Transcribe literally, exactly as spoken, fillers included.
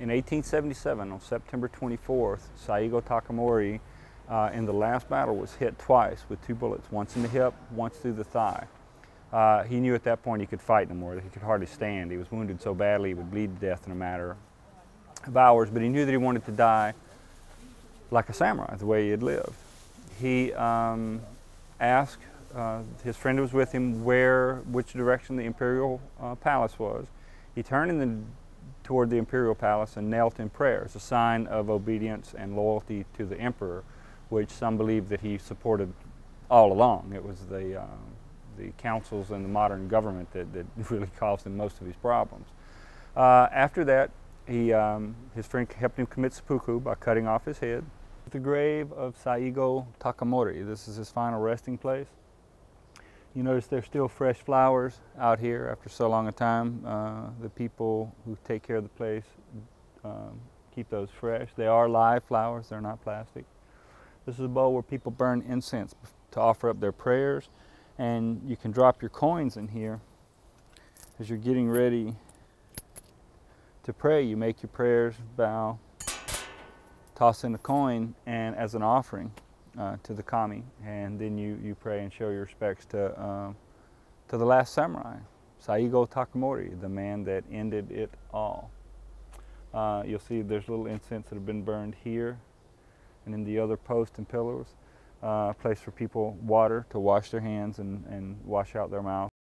In eighteen seventy-seven, on September twenty-fourth, Saigo Takamori uh, in the last battle was hit twice with two bullets, once in the hip, once through the thigh. Uh, he knew at that point he could fight no more, that he could hardly stand. He was wounded so badly he would bleed to death in a matter of hours, but he knew that he wanted to die like a samurai, the way he had lived. He um, asked, uh, his friend who was with him, where, which direction the imperial uh, palace was. He turned in the, toward the imperial palace and knelt in prayer as a sign of obedience and loyalty to the emperor, which some believe that he supported all along. It was the, uh, the councils and the modern government that, that really caused him most of his problems. Uh, after that, he, um, his friend helped him commit seppuku by cutting off his head. The grave of Saigo Takamori, this is his final resting place. You notice there's still fresh flowers out here after so long a time. Uh, the people who take care of the place um, keep those fresh. They are live flowers, they're not plastic. This is a bowl where people burn incense to offer up their prayers, and you can drop your coins in here as you're getting ready to pray. You make your prayers, bow, toss in a coin and as an offering uh, to the kami, and then you, you pray and show your respects to, uh, to the last samurai, Saigo Takamori, the man that ended it all. Uh, you'll see there's little incense that have been burned here and in the other posts and pillars, uh, a place for people water to wash their hands and, and wash out their mouths.